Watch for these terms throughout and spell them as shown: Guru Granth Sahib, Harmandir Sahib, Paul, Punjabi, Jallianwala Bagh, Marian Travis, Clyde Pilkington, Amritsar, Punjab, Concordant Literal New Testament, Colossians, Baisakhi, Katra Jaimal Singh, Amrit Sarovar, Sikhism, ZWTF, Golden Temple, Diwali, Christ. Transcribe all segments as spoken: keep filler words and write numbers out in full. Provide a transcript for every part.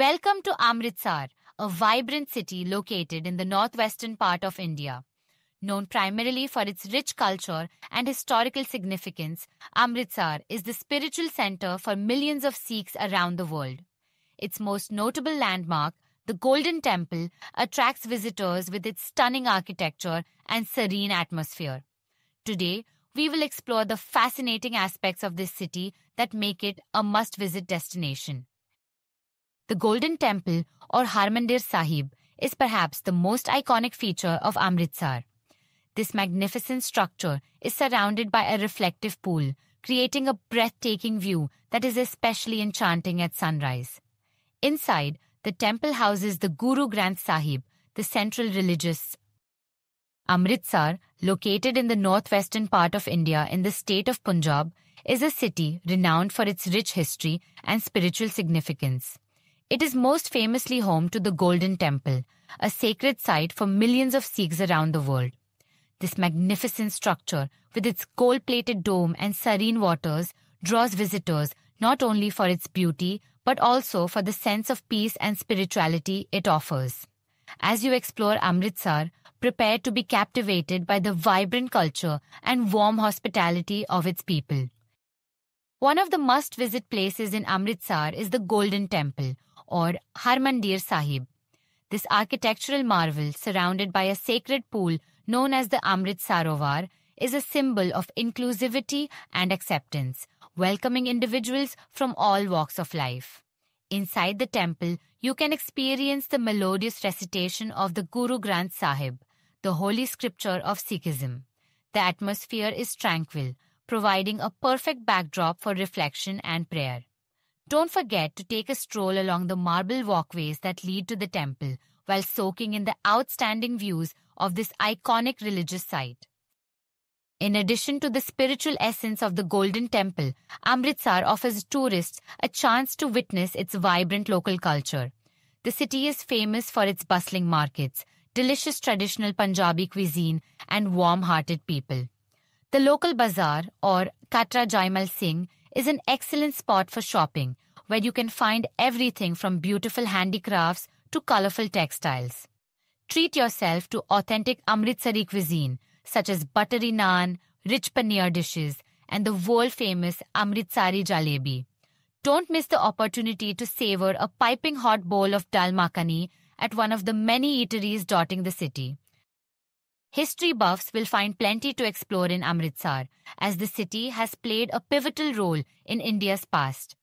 Welcome to Amritsar, a vibrant city located in the northwestern part of India. Known primarily for its rich culture and historical significance, Amritsar is the spiritual center for millions of Sikhs around the world. Its most notable landmark, the Golden Temple, attracts visitors with its stunning architecture and serene atmosphere. Today, we will explore the fascinating aspects of this city that make it a must-visit destination. The Golden Temple, or Harmandir Sahib, is perhaps the most iconic feature of Amritsar. This magnificent structure is surrounded by a reflective pool, creating a breathtaking view that is especially enchanting at sunrise. Inside, the temple houses the Guru Granth Sahib, the central religious. Amritsar, located in the northwestern part of India in the state of Punjab, is a city renowned for its rich history and spiritual significance. It is most famously home to the Golden Temple, a sacred site for millions of Sikhs around the world. This magnificent structure, with its gold-plated dome and serene waters, draws visitors not only for its beauty, but also for the sense of peace and spirituality it offers. As you explore Amritsar, prepare to be captivated by the vibrant culture and warm hospitality of its people. One of the must-visit places in Amritsar is the Golden Temple, or Harmandir Sahib. This architectural marvel, surrounded by a sacred pool known as the Amrit Sarovar, is a symbol of inclusivity and acceptance, welcoming individuals from all walks of life. Inside the temple, you can experience the melodious recitation of the Guru Granth Sahib, the holy scripture of Sikhism. The atmosphere is tranquil, providing a perfect backdrop for reflection and prayer. Don't forget to take a stroll along the marble walkways that lead to the temple, while soaking in the outstanding views of this iconic religious site. In addition to the spiritual essence of the Golden Temple, Amritsar offers tourists a chance to witness its vibrant local culture. The city is famous for its bustling markets, delicious traditional Punjabi cuisine, and warm-hearted people. The local bazaar, or Katra Jaimal Singh, is an excellent spot for shopping, where you can find everything from beautiful handicrafts to colorful textiles. Treat yourself to authentic Amritsari cuisine, such as buttery naan, rich paneer dishes, and the world-famous Amritsari jalebi. Don't miss the opportunity to savor a piping hot bowl of dal makhani at one of the many eateries dotting the city. History buffs will find plenty to explore in Amritsar, as the city has played a pivotal role in India's past.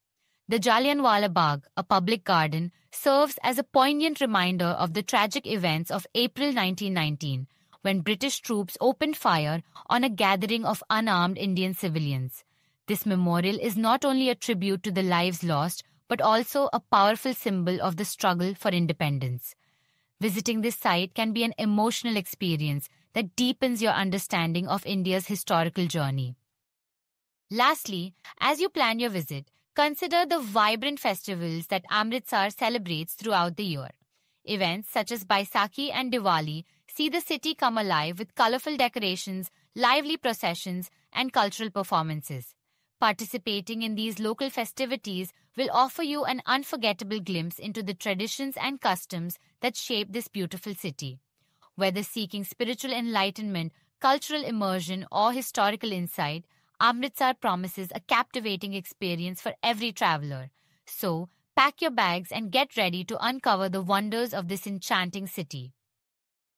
The Jallianwala Bagh, a public garden, serves as a poignant reminder of the tragic events of April nineteen nineteen, when British troops opened fire on a gathering of unarmed Indian civilians. This memorial is not only a tribute to the lives lost, but also a powerful symbol of the struggle for independence. Visiting this site can be an emotional experience that deepens your understanding of India's historical journey. Lastly, as you plan your visit, consider the vibrant festivals that Amritsar celebrates throughout the year. Events such as Baisakhi and Diwali see the city come alive with colorful decorations, lively processions, and cultural performances. Participating in these local festivities will offer you an unforgettable glimpse into the traditions and customs that shape this beautiful city. Whether seeking spiritual enlightenment, cultural immersion, or historical insight, Amritsar promises a captivating experience for every traveler. So, pack your bags and get ready to uncover the wonders of this enchanting city.